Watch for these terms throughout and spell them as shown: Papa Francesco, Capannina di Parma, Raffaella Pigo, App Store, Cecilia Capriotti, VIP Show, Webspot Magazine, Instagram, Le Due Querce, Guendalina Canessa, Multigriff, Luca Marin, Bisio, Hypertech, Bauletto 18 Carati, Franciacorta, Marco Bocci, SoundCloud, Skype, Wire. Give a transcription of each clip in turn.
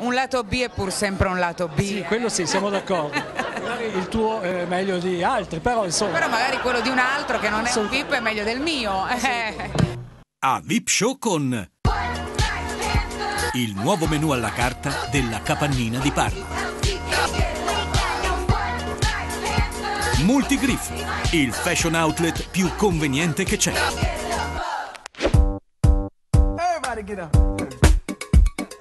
un lato B è pur sempre un lato B. Sì, quello sì, siamo d'accordo. Il tuo è meglio di altri, però insomma. Però magari quello di un altro che non è un VIP è meglio del mio. A VIP Show con il nuovo menù alla carta della Capannina di Parma. Multigriff, il fashion outlet più conveniente che c'è.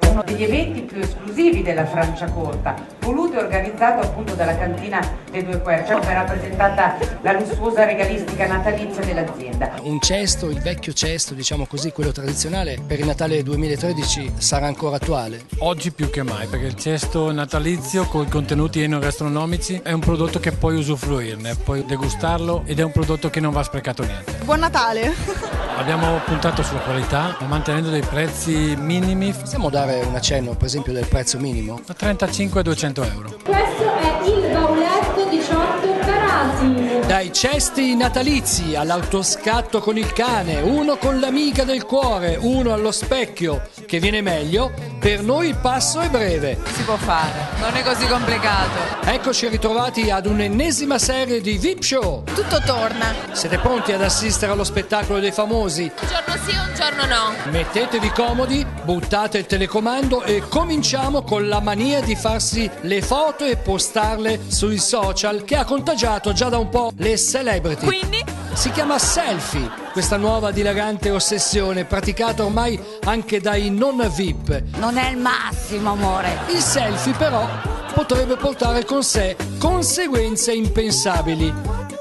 Uno degli eventi più esclusivi della Franciacorta, voluto e organizzato appunto dalla cantina Le Due Querce, dove era presentata la lussuosa regalistica natalizia dell'azienda. Un cesto, il vecchio cesto, diciamo così, quello tradizionale, per il Natale 2013 sarà ancora attuale. Oggi più che mai, perché il cesto natalizio con i contenuti enogastronomici è un prodotto che puoi usufruirne, puoi degustarlo ed è un prodotto che non va sprecato niente. Buon Natale! Abbiamo puntato sulla qualità, mantenendo dei prezzi minimi. Possiamo dare un accenno, per esempio, del prezzo minimo? Da 35 a 200 euro. Questo è il Bauletto 18 Carati. Dai cesti natalizi all'autoscatto con il cane, uno con l'amica del cuore, uno allo specchio, che viene meglio, per noi il passo è breve. Si può fare, non è così complicato. Eccoci ritrovati ad un'ennesima serie di VIP Show. Tutto torna. Siete pronti ad assistere allo spettacolo dei famosi? Un giorno sì, un giorno no. Mettetevi comodi, buttate il telecomando e cominciamo con la mania di farsi le foto e postarle sui social, che ha contagiato già da un po' le celebrity. Quindi? Si chiama selfie, questa nuova dilagante ossessione praticata ormai anche dai non VIP. Non è il massimo, amore. Il selfie però potrebbe portare con sé conseguenze impensabili.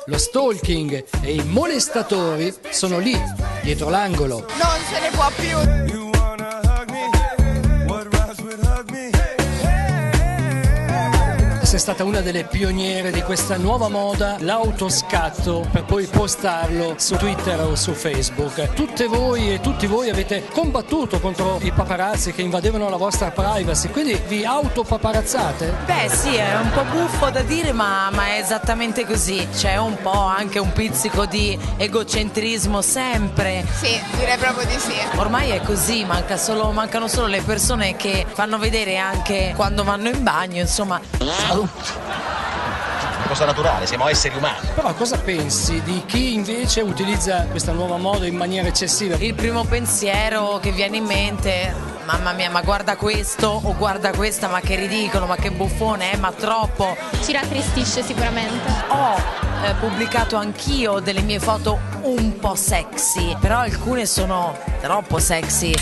Lo stalking e i molestatori sono lì, dietro l'angolo. Non se ne può più! Sei stata una delle pioniere di questa nuova moda, l'autoscatto, per poi postarlo su Twitter o su Facebook. Tutte voi e tutti voi avete combattuto contro i paparazzi che invadevano la vostra privacy, quindi vi autopaparazzate? Beh sì, è un po' buffo da dire, ma è esattamente così. C'è un po' anche un pizzico di egocentrismo sempre. Sì, direi proprio di sì. Ormai è così, mancano solo le persone che fanno vedere anche quando vanno in bagno, insomma. Cosa naturale, siamo esseri umani. Però cosa pensi di chi invece utilizza questa nuova moda in maniera eccessiva? Il primo pensiero che viene in mente: mamma mia, ma guarda questo o guarda questa, ma che ridicolo, ma che buffone, ma troppo. Ci rattristisce sicuramente. Ho pubblicato anch'io delle mie foto un po' sexy, però alcune sono troppo sexy.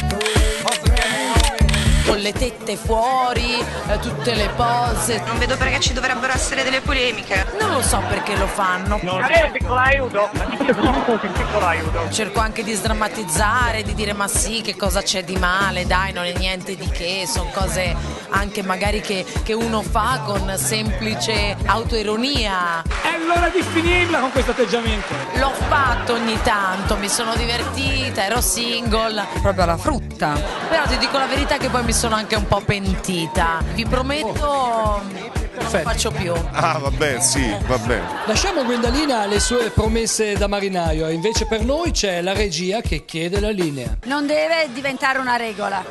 Con le tette fuori, tutte le pose. Non vedo perché ci dovrebbero essere delle polemiche. Non lo so perché lo fanno. Piccolo aiuto. Cerco anche di sdrammatizzare, di dire ma sì, che cosa c'è di male, dai, non è niente di che, sono cose anche magari che uno fa con semplice autoironia. È l'ora di finirla con questo atteggiamento. L'ho fatto ogni tanto, mi sono divertita, ero single. Proprio alla frutta. Però ti dico la verità che poi mi sono anche un po' pentita. Vi prometto non lo faccio più. Ah vabbè, sì, vabbè. Lasciamo Guendalina alle sue promesse da marinaio, invece per noi c'è la regia che chiede la linea. Non deve diventare una regola.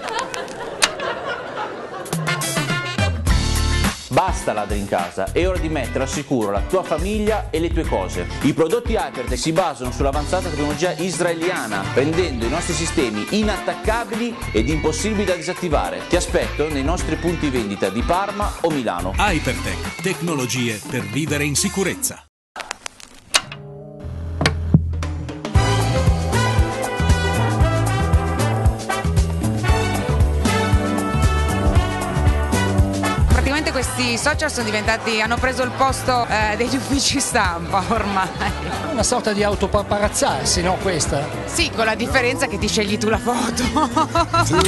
Basta ladri in casa, è ora di mettere al sicuro la tua famiglia e le tue cose. I prodotti Hypertech si basano sull'avanzata tecnologia israeliana, rendendo i nostri sistemi inattaccabili ed impossibili da disattivare. Ti aspetto nei nostri punti vendita di Parma o Milano. Hypertech, tecnologie per vivere in sicurezza. Questi social sono diventati, hanno preso il posto degli uffici stampa ormai. Una sorta di autopaparazzarsi, no questa? Sì, con la differenza che ti scegli tu la foto.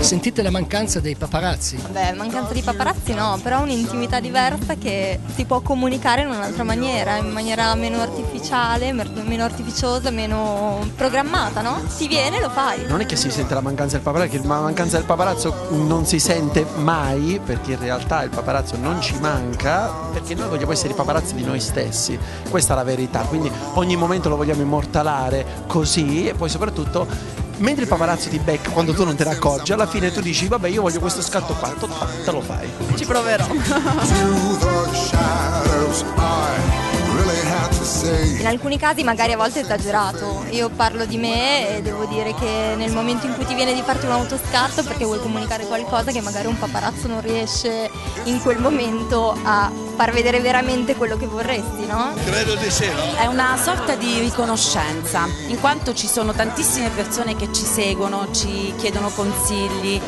Sentite la mancanza dei paparazzi? Beh, mancanza di paparazzi no, però un'intimità diversa che si può comunicare in un'altra maniera, in maniera meno artificiale, meno artificiosa, meno programmata, no? Si viene e lo fai. Non è che si sente la mancanza del paparazzo, che la mancanza del paparazzo non si sente mai, perché in realtà il paparazzo non ci manca, perché noi vogliamo essere i paparazzi di noi stessi, questa è la verità, quindi ogni momento lo vogliamo immortalare così, e poi soprattutto mentre il paparazzo ti becca quando tu non te ne accorgi, alla fine tu dici vabbè io voglio questo scatto qua, te lo fai. Ci proverò. In alcuni casi magari a volte è esagerato, io parlo di me e devo dire che nel momento in cui ti viene di farti un autoscatto perché vuoi comunicare qualcosa che magari un paparazzo non riesce in quel momento a far vedere veramente quello che vorresti, no? Credo di sì, no? È una sorta di riconoscenza, in quanto ci sono tantissime persone che ci seguono, ci chiedono consigli,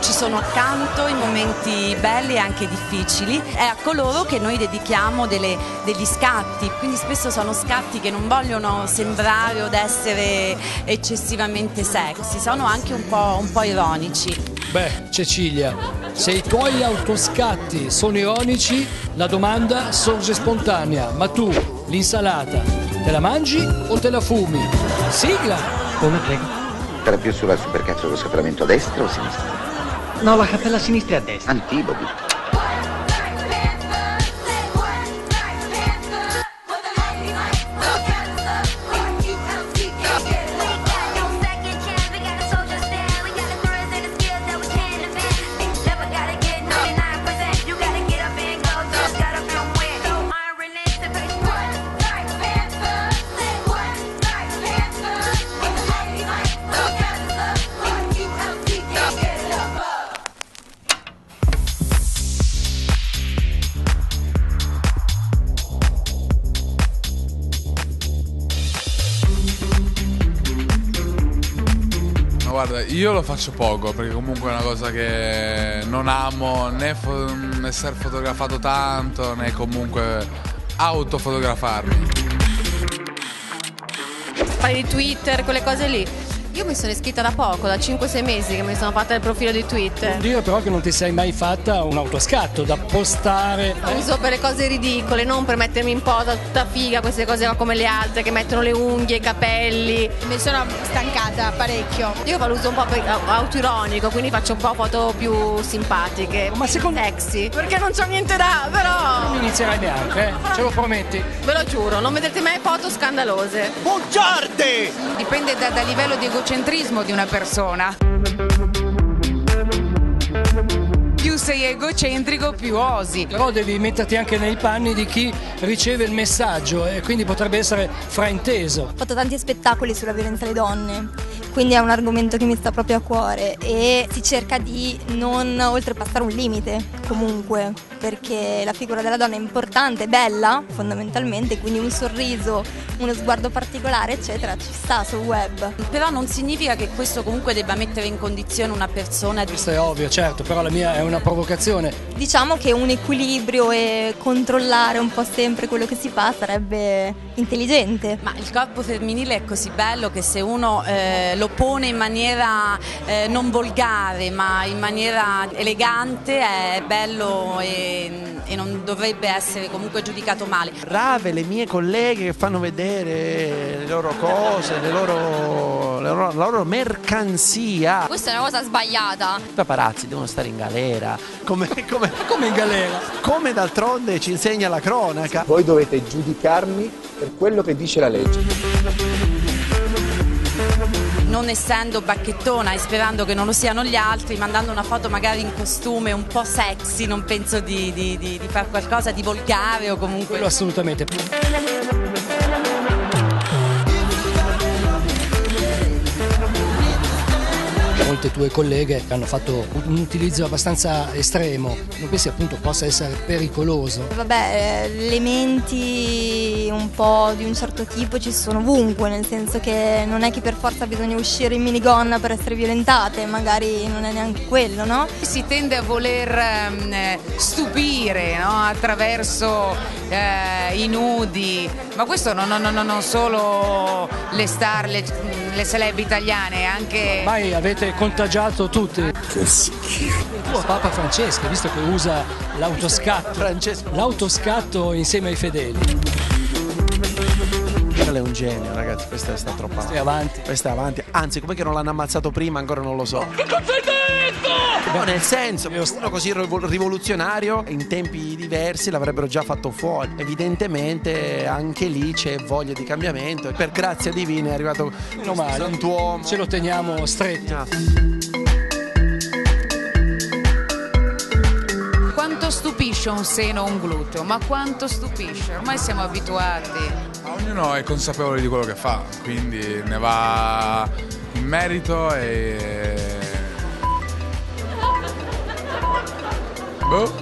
ci sono accanto in momenti belli e anche difficili, è a coloro che noi dedichiamo degli scatti. Quindi spesso sono scatti che non vogliono sembrare o essere eccessivamente sexy, sono anche un po' ironici. Beh, Cecilia, se i tuoi autoscatti sono ironici, la domanda sorge spontanea. Ma tu, l'insalata, te la mangi o te la fumi? Sigla! Come prego? Sarà più sulla supercazzo dello scappamento a destra o a sinistra? No, la cappella a sinistra e a destra. Antipodi. Guarda, io lo faccio poco perché comunque è una cosa che non amo, né essere fotografato tanto, né comunque autofotografarmi. Fai di Twitter, quelle cose lì. Io mi sono iscritta da poco, da 5-6 mesi che mi sono fatta il profilo di Twitter. Vuol dire però che non ti sei mai fatta un autoscatto da postare. Lo uso per le cose ridicole, non per mettermi in posa tutta figa, queste cose come le altre che mettono le unghie, i capelli. Mi sono stancata parecchio. Io lo uso un po' autoironico, quindi faccio un po' foto più simpatiche. Ma secondo sexy? Perché non c'ho niente da, però. Non mi inizierai neanche, ce lo prometti? Ve lo giuro, non vedrete mai foto scandalose. Bugiardi! Dipende dal livello di egocentrismo di una persona. Più sei egocentrico più osi. Però devi metterti anche nei panni di chi riceve il messaggio e quindi potrebbe essere frainteso. Ho fatto tanti spettacoli sulla violenza alle donne, quindi è un argomento che mi sta proprio a cuore e si cerca di non oltrepassare un limite comunque, perché la figura della donna è importante, è bella fondamentalmente, quindi un sorriso, uno sguardo particolare eccetera ci sta sul web. Però non significa che questo comunque debba mettere in condizione una persona di... Questo è ovvio, certo, però la mia è una provocazione. Diciamo che un equilibrio e controllare un po' sempre quello che si fa sarebbe intelligente. Ma il corpo femminile è così bello che se uno lo pone in maniera non volgare ma in maniera elegante è bello e non dovrebbe essere comunque giudicato male. Brave le mie colleghe che fanno vedere le loro cose, la loro mercanzia. Questa è una cosa sbagliata. I paparazzi devono stare in galera. Come in galera? Come d'altronde ci insegna la cronaca. Voi dovete giudicarmi per quello che dice la legge. Non essendo bacchettona e sperando che non lo siano gli altri, mandando una foto magari in costume un po' sexy, non penso di fare qualcosa di volgare o comunque... Quello assolutamente. Molte tue colleghe hanno fatto un utilizzo abbastanza estremo, non pensi appunto possa essere pericoloso? Vabbè, elementi un po' di un certo tipo ci sono ovunque, nel senso che non è che per forza bisogna uscire in minigonna per essere violentate, magari non è neanche quello, no? Si tende a voler stupire, no? Attraverso i nudi, ma questo non solo le star, le celeb italiane, anche... Ormai avete contagiato tutti. Che schifo. Tu, Papa Francesco, visto che usa l'autoscatto insieme ai fedeli. Raffaella è un genio, ragazzi, questa sta troppo avanti. Questa è avanti. Anzi, com'è che non l'hanno ammazzato prima? Ancora non lo so. Che cazzo hai detto? No, nel senso, uno così rivoluzionario in tempi diversi l'avrebbero già fatto fuori. Evidentemente anche lì c'è voglia di cambiamento. Per grazia divina è arrivato un santuomo. Ce lo teniamo stretto. Quanto stupisce un seno o un gluteo? Ma quanto stupisce? Ormai siamo abituati. Ognuno è consapevole di quello che fa, quindi ne va in merito e... Boh.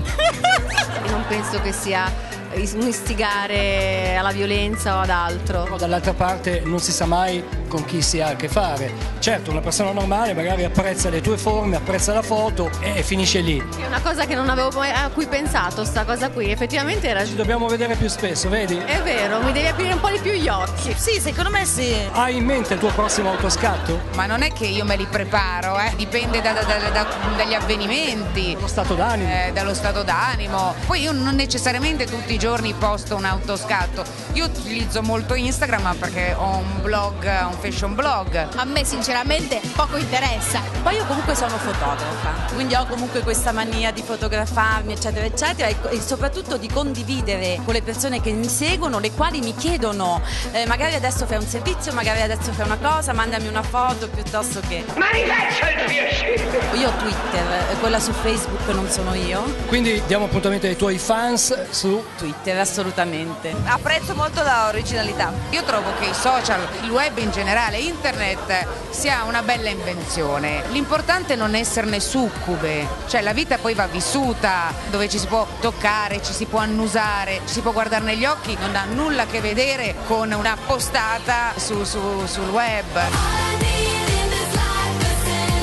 Non penso che sia un istigare alla violenza o ad altro. Però dall'altra parte non si sa mai con chi si ha a che fare. Certo, una persona normale magari apprezza le tue forme, apprezza la foto e finisce lì. È una cosa che non avevo mai a cui pensato, sta cosa qui, effettivamente era... Ci dobbiamo vedere più spesso, vedi? È vero, mi devi aprire un po' di più gli occhi. Sì, secondo me sì. Hai in mente il tuo prossimo autoscatto? Ma non è che io me li preparo, dipende dagli avvenimenti. Dallo stato d'animo. Dallo stato d'animo. Poi io non necessariamente tutti i giorni posto un autoscatto. Io utilizzo molto Instagram perché ho un blog, un fashion blog. A me sinceramente poco interessa. Poi io comunque sono fotografa, quindi ho comunque questa mania di fotografarmi eccetera eccetera e soprattutto di condividere con le persone che mi seguono, le quali mi chiedono magari adesso fai un servizio, magari adesso fai una cosa, mandami una foto piuttosto che... Ma mi faccia il piacere! Io ho Twitter, quella su Facebook non sono io. Quindi diamo appuntamento ai tuoi fans su... Twitter, assolutamente. Apprezzo molto la originalità. Io trovo che i social, il web in generale, internet sia una bella invenzione. L'importante è non esserne succube, cioè la vita poi va vissuta, dove ci si può toccare, ci si può annusare, ci si può guardare negli occhi, non ha nulla a che vedere con una postata sul web.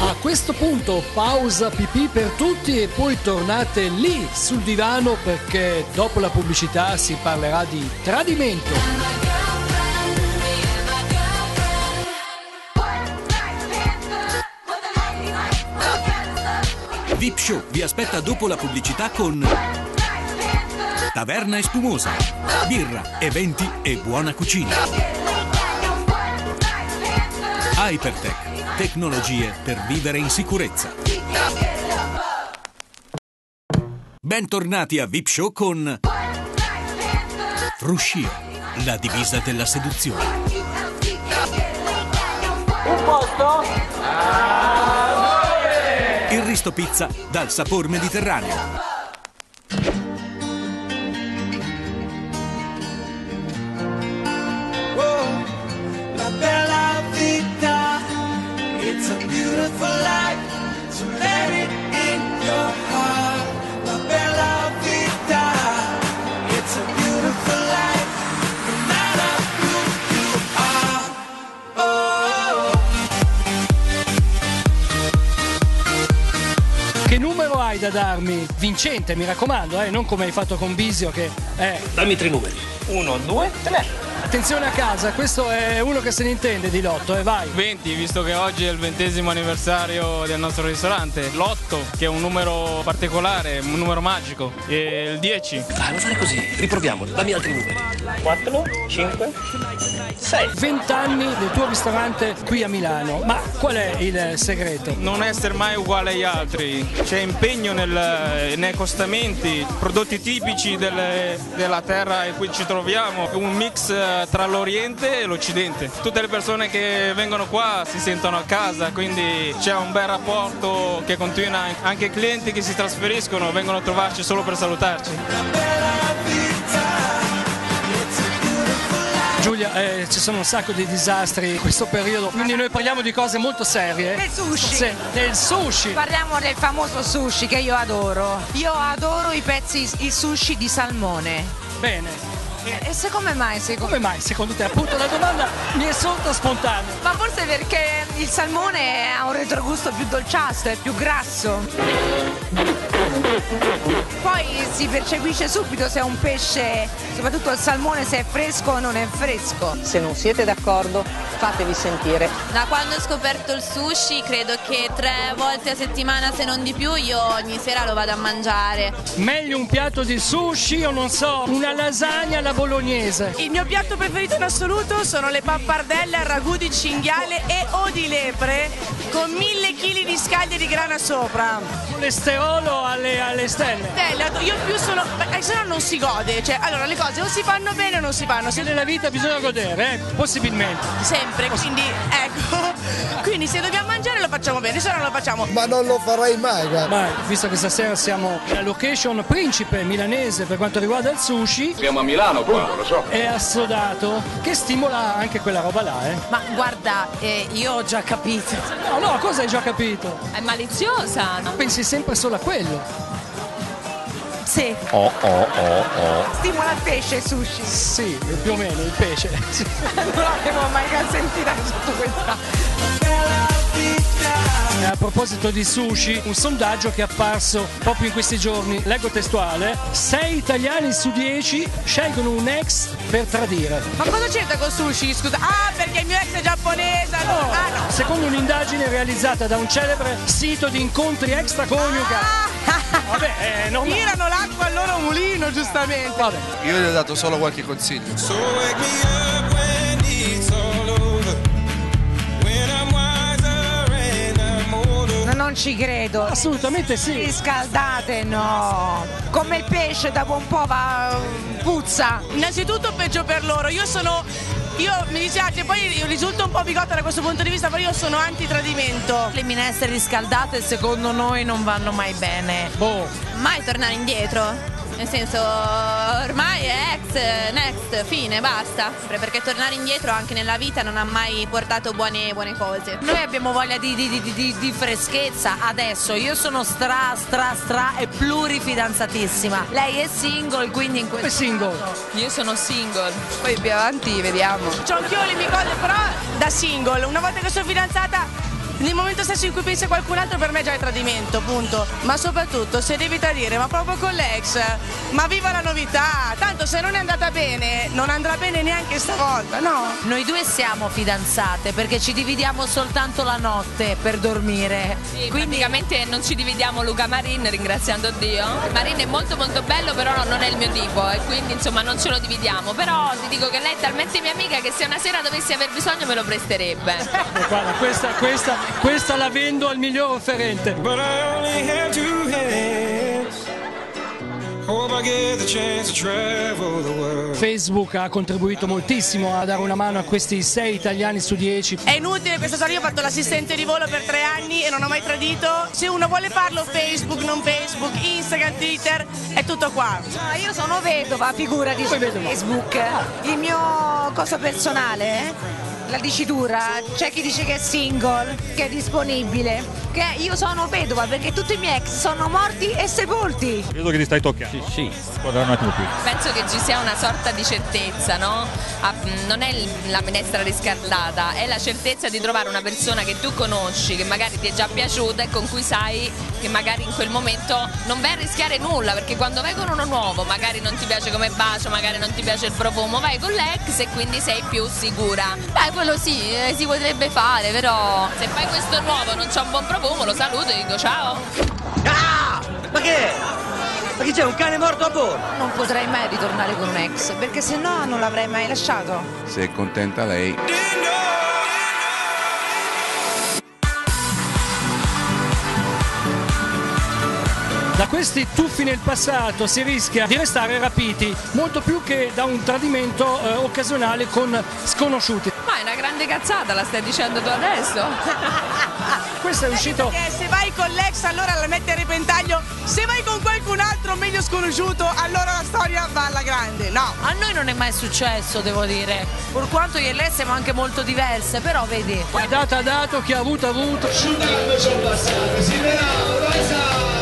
A questo punto pausa pipì per tutti e poi tornate lì sul divano perché dopo la pubblicità si parlerà di tradimento. VIP Show vi aspetta dopo la pubblicità con Taverna Espumosa, birra, eventi e buona cucina. Hypertech, tecnologie per vivere in sicurezza. Bentornati a VIP Show con Fruscio, la divisa della seduzione. Un posto? Il risto pizza dal sapor mediterraneo. Che numero hai da darmi? Vincente, mi raccomando, non come hai fatto con Bisio che è... Dammi tre numeri. 1, 2, 3. Attenzione a casa, questo è uno che se ne intende di lotto, vai. 20, visto che oggi è il 20° anniversario del nostro ristorante. Lotto, che è un numero particolare, un numero magico. E il 10. Vai, non fare così, riproviamolo, dammi altri numeri. 4, 5, 6. 20 anni del tuo ristorante qui a Milano, ma qual è il segreto? Non essere mai uguale agli altri, c'è impegno nei accostamenti, prodotti tipici della terra in cui ci troviamo, un mix tra l'Oriente e l'Occidente. Tutte le persone che vengono qua si sentono a casa, quindi c'è un bel rapporto che continua, anche i clienti che si trasferiscono vengono a trovarci solo per salutarci. Giulia, ci sono un sacco di disastri in questo periodo, quindi noi parliamo di cose molto serie. Del sushi. Sì, del sushi. Parliamo del famoso sushi che io adoro. Io adoro il sushi di salmone. Bene. E se come mai? Secondo te? Appunto la domanda mi è sorta spontanea. Ma forse perché il salmone ha un retrogusto più dolciastro, è più grasso. Poi si percepisce subito se è un pesce, soprattutto il salmone, se è fresco o non è fresco. Se non siete d'accordo, fatevi sentire. Da quando ho scoperto il sushi, credo che 3 volte a settimana, se non di più, io ogni sera lo vado a mangiare. Meglio un piatto di sushi, io non so, una lasagna alla bolognese. Il mio piatto preferito in assoluto sono le pappardelle al ragù di cinghiale e o di lepre, con 1000 kg di scaglie di grana sopra. Colesterolo alle stelle. Io più sono, se no non si gode, cioè allora le cose o si fanno bene o non si fanno. Se nella vita bisogna godere, possibilmente. Sempre, quindi ecco, quindi se dobbiamo mangiare lo facciamo bene, se no non lo facciamo. Ma non lo farei mai, guarda. Ma visto che stasera siamo nella location principe milanese per quanto riguarda il sushi. Siamo a Milano, poi lo so. È assodato, che stimola anche quella roba là, eh. Ma guarda, io ho già capito. No, cosa hai già capito? È maliziosa. No? Pensi sempre solo a quello. Sì. Stimola il pesce il sushi. Sì, più o meno il pesce. Non l'avevo mai sentita sotto questa. A proposito di sushi, un sondaggio che è apparso proprio in questi giorni, leggo testuale, 6 italiani su 10 scelgono un ex per tradire. Ma cosa c'entra con sushi? Scusa, ah, perché il mio ex è giapponese, allora. No. Ah, no. Secondo un'indagine realizzata da un celebre sito di incontri extraconiugali. Ah. Vabbè, non tirano l'acqua al loro mulino, giustamente. Vabbè. Io gli ho dato solo qualche consiglio. Non ci credo. Assolutamente sì. Riscaldate, no. Come il pesce dopo un po' va, puzza. Innanzitutto peggio per loro. Io mi dispiace, poi io risulto un po' bigotta da questo punto di vista, però io sono anti-tradimento. Le minestre riscaldate secondo noi non vanno mai bene. Boh. Mai tornare indietro. Nel senso, ormai è ex, next, fine, basta. Perché tornare indietro anche nella vita non ha mai portato buone cose. Noi abbiamo voglia di freschezza adesso. Io sono stra e plurifidanzatissima. Lei è single, quindi in questo caso. Io sono single. Poi più avanti vediamo. C'ho anch'io le mie cose, però da single. Una volta che sono fidanzata, nel momento stesso in cui pensi a qualcun altro, per me già è tradimento, punto. Ma soprattutto, se devi tradire, ma proprio con l'ex, ma viva la novità! Tanto se non è andata bene, non andrà bene neanche stavolta, no? Noi due siamo fidanzate perché ci dividiamo soltanto la notte per dormire. Sì, quindi praticamente non ci dividiamo Luca Marin, ringraziando Dio. Marin è molto bello, però non è il mio tipo e quindi insomma non ce lo dividiamo. Però ti dico che lei è talmente mia amica che se una sera dovessi aver bisogno me lo presterebbe. Guarda, questa la vendo al miglior offerente. But I only have 2 hands. Hope I get the chance to travel the world. Facebook ha contribuito moltissimo a dare una mano a questi 6 italiani su 10. È inutile questa storia, io ho fatto l'assistente di volo per 3 anni e non ho mai tradito. Se uno vuole farlo, Facebook, non Facebook, Instagram, Twitter, è tutto qua. No, io sono vedova, figurati, su Facebook. Il mio coso personale, la dicitura, c'è chi dice che è single, che è disponibile, che io sono vedova perché tutti i miei ex sono morti e sepolti. Credo che ti stai toccando. Sì, sì, guarda un attimo qui. Penso che ci sia una sorta di certezza, no? Non è la minestra riscaldata, è la certezza di trovare una persona che tu conosci, che magari ti è già piaciuta e con cui sai che magari in quel momento non vai a rischiare nulla, perché quando vai con uno nuovo magari non ti piace come bacio, magari non ti piace il profumo, vai con l'ex e quindi sei più sicura. Dai, quello sì, si potrebbe fare, però se fai questo nuovo non c'è un buon profumo, lo saluto e dico ciao. Ah! Ma che? Ma che c'è, un cane morto a bordo? Non potrei mai ritornare con un ex, perché se no non l'avrei mai lasciato. Se è contenta lei. Da questi tuffi nel passato si rischia di restare rapiti, molto più che da un tradimento occasionale con sconosciuti. Ma è una grande cazzata, la stai dicendo tu adesso. Questo è uscito. Perché se vai con l'ex allora la metti a repentaglio, se vai con qualcun altro meglio sconosciuto allora la storia va alla grande, no? A noi non è mai successo, devo dire, pur quanto io e lei siamo anche molto diverse, però vedi. Chi ha dato ha dato, chi ha avuto ha avuto.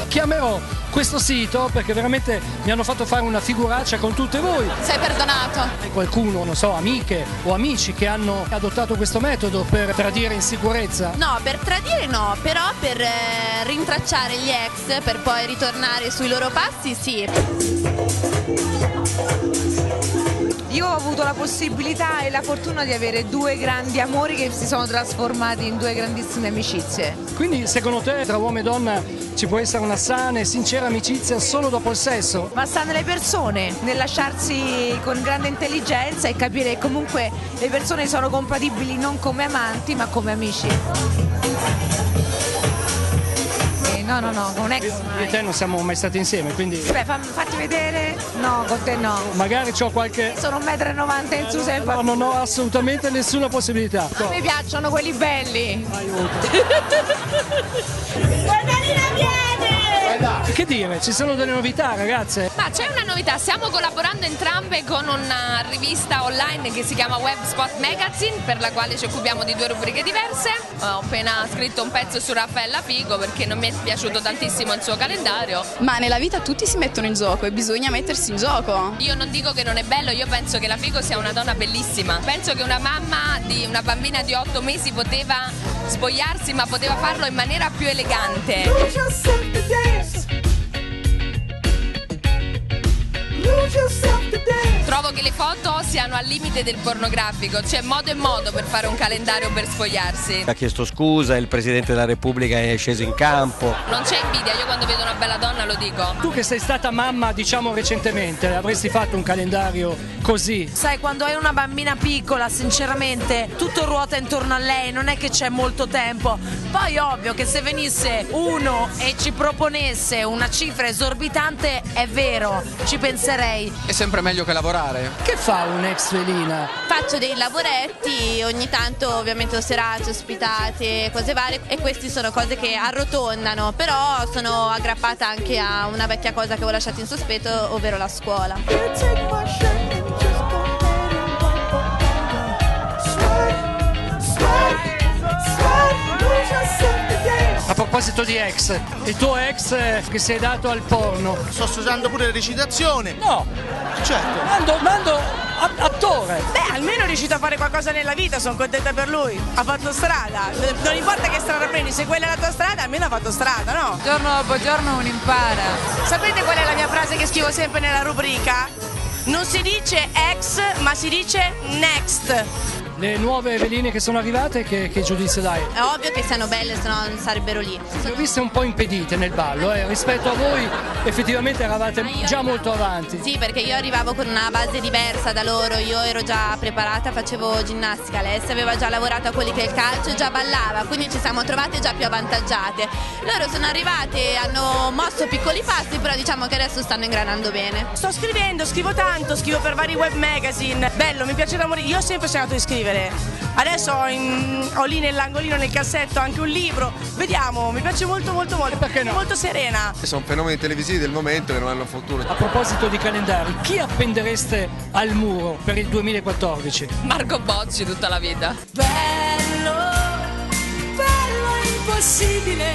Chiamerò consiglio questo sito perché veramente mi hanno fatto fare una figuraccia con tutte voi. Sei perdonato. Qualcuno, non so, amiche o amici che hanno adottato questo metodo per tradire in sicurezza? No, per tradire no, però per rintracciare gli ex per poi ritornare sui loro passi sì. Io ho avuto la possibilità e la fortuna di avere due grandi amori che si sono trasformati in due grandissime amicizie. Quindi secondo te tra uomo e donna ci può essere una sana e sincera amicizia solo dopo il sesso? Ma sta nelle persone, nel lasciarsi con grande intelligenza e capire che comunque le persone sono compatibili non come amanti ma come amici. No, no, no, con un ex mai. Io e te non siamo mai stati insieme, quindi... Beh, fatti vedere. No, con te no. Magari c'ho qualche... Sono 1,90 m in su sempre. No, non ho assolutamente nessuna possibilità. A me piacciono quelli belli. Guendalina viene! Che dire, ci sono delle novità, ragazze? Ma c'è una novità, stiamo collaborando entrambe con una rivista online che si chiama Webspot Magazine, per la quale ci occupiamo di due rubriche diverse. Ho appena scritto un pezzo su Raffaella Pigo perché non mi è piaciuto tantissimo il suo calendario. Ma nella vita tutti si mettono in gioco e bisogna mettersi in gioco. Io non dico che non è bello, io penso che la Pigo sia una donna bellissima. Penso che una mamma di una bambina di 8 mesi poteva spogliarsi, ma poteva farlo in maniera più elegante. Trovo che le foto siano al limite del pornografico, c'è modo e modo per fare un calendario per sfogliarsi. Ha chiesto scusa, il Presidente della Repubblica è sceso in campo. Non c'è invidia, io quando vedo una bella donna lo dico. Tu che sei stata mamma, diciamo recentemente, avresti fatto un calendario così? Sai, quando hai una bambina piccola, sinceramente, tutto ruota intorno a lei, non è che c'è molto tempo. Poi ovvio che se venisse uno e ci proponesse una cifra esorbitante, è vero, ci penserei. È sempre meglio che lavorare. Che fa un'ex felina? Faccio dei lavoretti, ogni tanto ovviamente serate, ospitate, cose varie, e queste sono cose che arrotondano, però sono aggrappata anche a una vecchia cosa che ho lasciato in sospetto, ovvero la scuola. A proposito di ex, il tuo ex che si è dato al porno. Sto studiando pure la recitazione. No, certo. Mando attore. Beh, almeno è riuscito a fare qualcosa nella vita, sono contenta per lui. Ha fatto strada. Non importa che strada prendi, se quella è la tua strada, almeno ha fatto strada, no? Giorno dopo giorno uno impara. Sapete qual è la mia frase che scrivo sempre nella rubrica? Non si dice ex, ma si dice next. Le nuove Eveline che sono arrivate, che giudizio dai? È ovvio che siano belle, se no non sarebbero lì. Le ho viste un po' impedite nel ballo, rispetto a voi effettivamente eravate già molto avanti. Sì, perché io arrivavo con una base diversa da loro, io ero già preparata, facevo ginnastica, lei aveva già lavorato a quelli che è il calcio, già ballava, quindi ci siamo trovate già più avvantaggiate. Loro sono arrivate, hanno mosso piccoli passi, però diciamo che adesso stanno ingranando bene. Sto scrivendo, scrivo tanto, scrivo per vari web magazine, bello, mi piace da morire, io ho sempre cercato di scrivere. Adesso ho lì nell'angolino, nel cassetto, anche un libro. Vediamo, mi piace molto molto molto. Perché no? Molto serena. Sono fenomeni televisivi del momento che non hanno futuro. A proposito di calendari, chi appendereste al muro per il 2014? Marco Bocci tutta la vita. Bello, bello impossibile,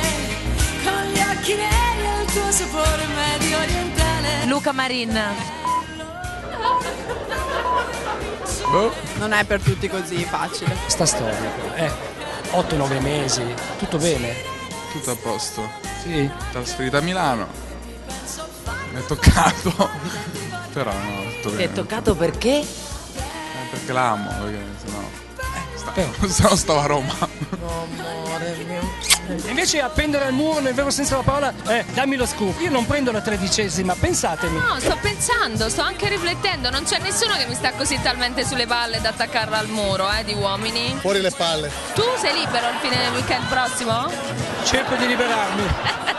con gli occhi neri al tuo sapore medio orientale. Luca Marin. Non è per tutti così facile. Sta storia, 8-9 mesi, tutto bene? Tutto a posto. Sì. Trasferita a Milano. Mi è toccato. Però no, tutto bene. Ti è toccato perché? Perché la amo, perché sennò stavo a Roma. No, amore mio. Invece appendere al muro nel vero senso della parola, dammi lo scoop, io non prendo la 13ª, pensatemi. No, sto pensando, sto anche riflettendo, non c'è nessuno che mi sta così talmente sulle palle da attaccarla al muro, di uomini. Fuori le palle. Tu sei libero al fine del weekend prossimo? Cerco di liberarmi.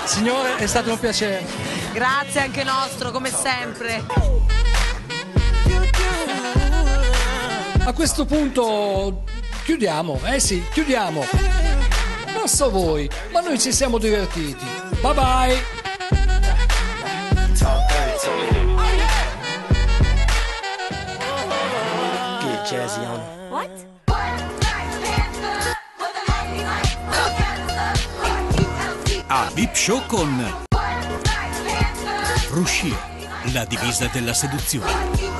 Signore, è stato un piacere. Grazie anche nostro, come sempre. A questo punto chiudiamo, chiudiamo. Non so voi, ma noi ci siamo divertiti. Bye bye! Get jazzy on. What? A VIP Show con Fruscia, la divisa della seduzione.